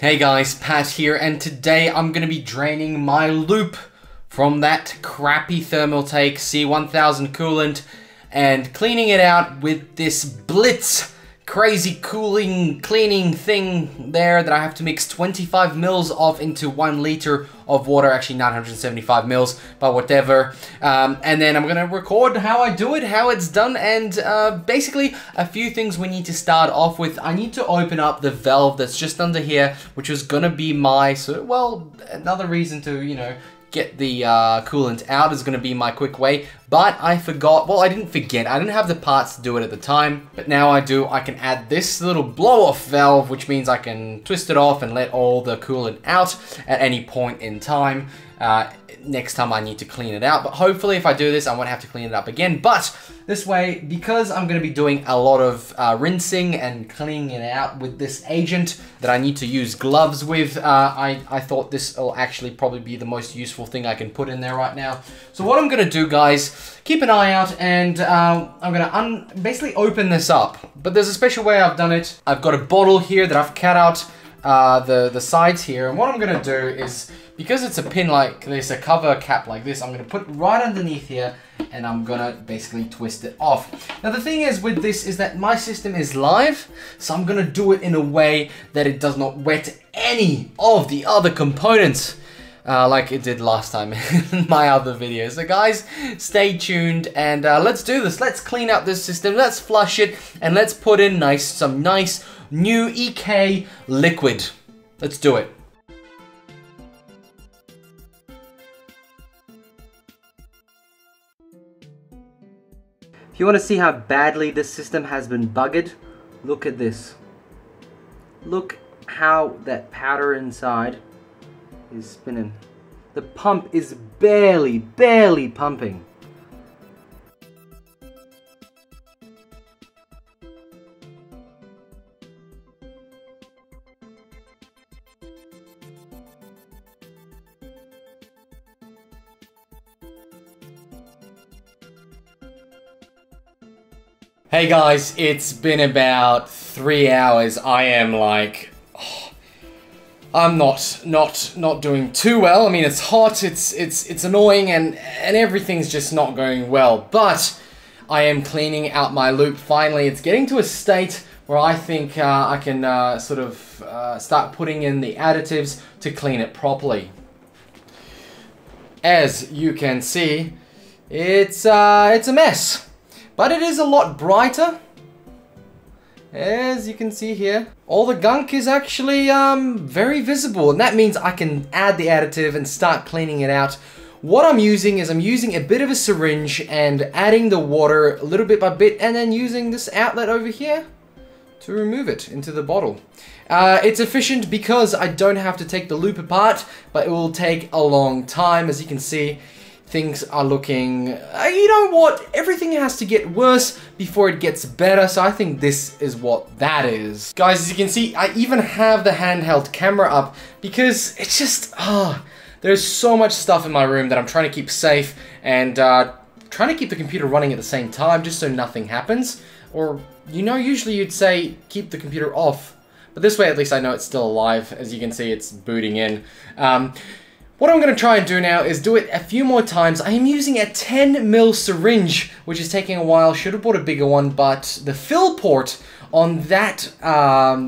Hey guys, Pat here, and today I'm going to be draining my loop from that crappy Thermaltake C1000 coolant and cleaning it out with this Blitz Crazy cleaning thing there that I have to mix 25 mils of into 1 liter of water, actually 975 mils, but whatever. And then I'm going to record how I do it, how it's done, and basically a few things we need to start off with. I need to open up the valve that's just under here, which is going to be my, another reason to, get the coolant out is going to be my quick way, but I forgot, well, I didn't forget, I didn't have the parts to do it at the time, but now I do. I can add this little blow-off valve, which means I can twist it off and let all the coolant out at any point in time. Next time I need to clean it out, but hopefully if I do this, I won't have to clean it up again, but this way, because I'm going to be doing a lot of rinsing and cleaning it out with this agent that I need to use gloves with, I thought this will actually probably be the most useful thing I can put in there right now. So what I'm going to do, guys, keep an eye out, and I'm going to basically open this up, but there's a special way I've done it. I've got a bottle here that I've cut out the sides here, and what I'm going to do is, because it's a pin like this, a cover cap like this, I'm going to put right underneath here, and I'm going to basically twist it off. Now the thing is with this is that my system is live, so I'm going to do it in a way that it does not wet any of the other components, like it did last time in my other video. So guys, stay tuned, and let's do this. Let's clean up this system, let's flush it, and let's put in some nice new EK liquid. Let's do it. If you want to see how badly this system has been buggered, look at this. Look how that powder inside is spinning. The pump is barely pumping. Hey guys, it's been about 3 hours. I am like, oh, I'm not doing too well. I mean, it's hot, it's annoying, and everything's just not going well. But I am cleaning out my loop finally. It's getting to a state where I think I can start putting in the additives to clean it properly. As you can see, it's a mess. But it is a lot brighter, as you can see here. All the gunk is actually very visible, and that means I can add the additive and start cleaning it out. What I'm using is I'm using a bit of a syringe and adding the water a little bit by bit, and then using this outlet over here to remove it into the bottle. It's efficient because I don't have to take the loop apart, but it will take a long time, as you can see. Things are looking, you know what, everything has to get worse before it gets better, so I think this is what that is. Guys, as you can see, I even have the handheld camera up because it's just, there's so much stuff in my room that I'm trying to keep safe and trying to keep the computer running at the same time just so nothing happens. Or, usually you'd say keep the computer off, but this way at least I know it's still alive. As you can see, it's booting in. What I'm going to try and do now is do it a few more times. I am using a 10 mil syringe, which is taking a while. Should have bought a bigger one, but the fill port on that,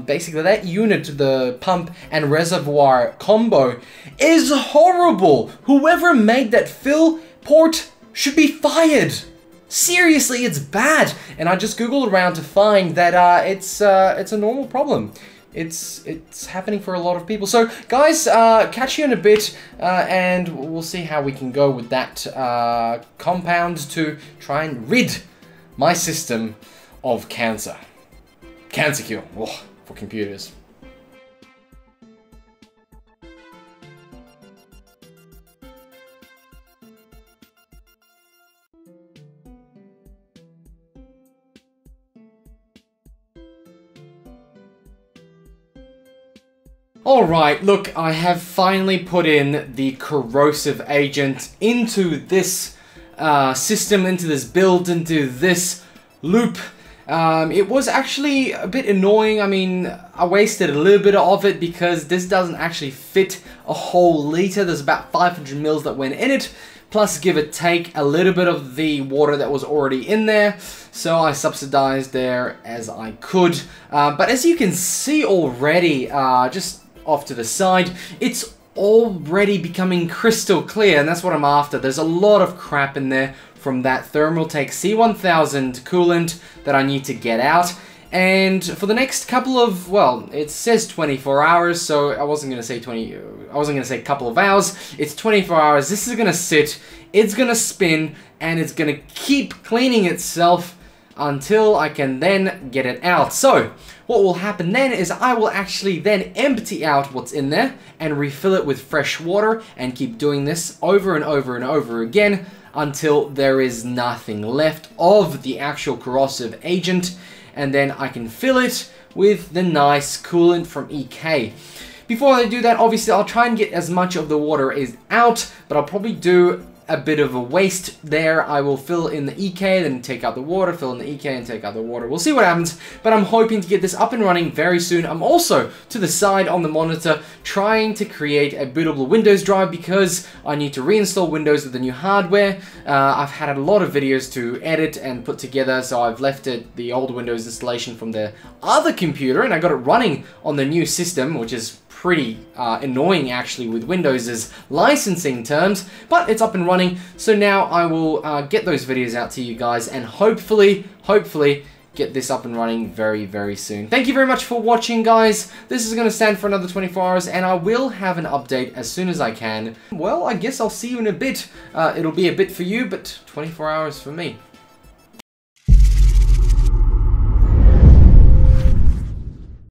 basically that unit, the pump and reservoir combo, is horrible. Whoever made that fill port should be fired. Seriously, it's bad. And I just googled around to find that it's a normal problem. It's happening for a lot of people. So guys, catch you in a bit, and we'll see how we can go with that compound to try and rid my system of cancer. Cancer cure, for computers. Alright, look, I have finally put in the corrosive agent into this system, into this build, into this loop, It was actually a bit annoying. I mean, I wasted a little bit of it because this doesn't actually fit a whole litre. There's about 500 mils that went in it, plus give or take a little bit of the water that was already in there. So I subsidized there as I could. But as you can see already, just off to the side, it's already becoming crystal clear, and that's what I'm after. There's a lot of crap in there from that Thermaltake C1000 coolant that I need to get out. And for the next couple of, well, it says 24 hours, so I wasn't going to say a couple of hours. It's 24 hours. This is going to sit, it's going to spin, and it's going to keep cleaning itself until I can then get it out. So what will happen then is I will actually then empty out what's in there and refill it with fresh water and keep doing this over and over and over again until there is nothing left of the actual corrosive agent, and then I can fill it with the nice coolant from EK. Before I do that, obviously I'll try and get as much of the water is out, but I'll probably do a bit of a waste there. I will fill in the EK, then take out the water, fill in the EK and take out the water. We'll see what happens, but I'm hoping to get this up and running very soon. I'm also to the side on the monitor trying to create a bootable Windows drive because I need to reinstall Windows with the new hardware. I've had a lot of videos to edit and put together, so I've left it the old Windows installation from the other computer and I got it running on the new system, which is pretty annoying actually with Windows's licensing terms, but it's up and running. So now I will get those videos out to you guys and hopefully get this up and running very, very soon. Thank you very much for watching, guys. This is going to stand for another 24 hours and I will have an update as soon as I can. Well, I guess I'll see you in a bit. It'll be a bit for you, but 24 hours for me.